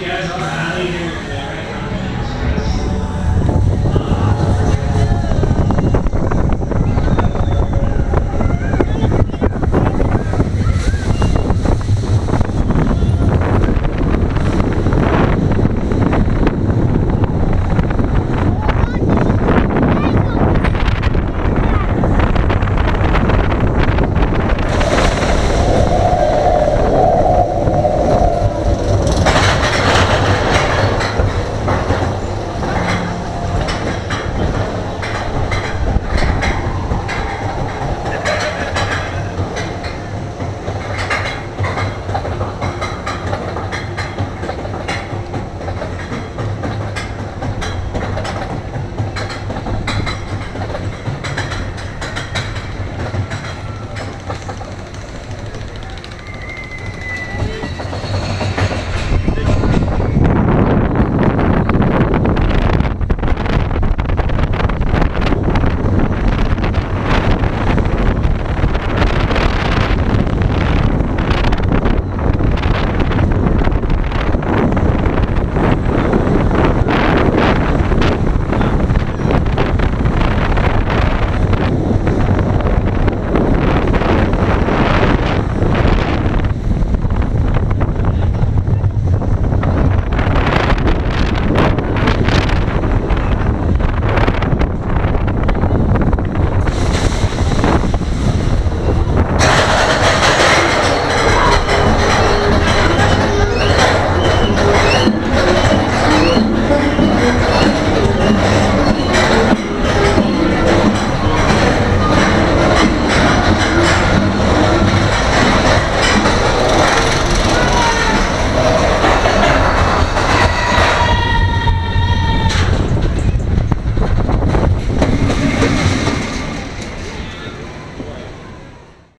you guys. All right.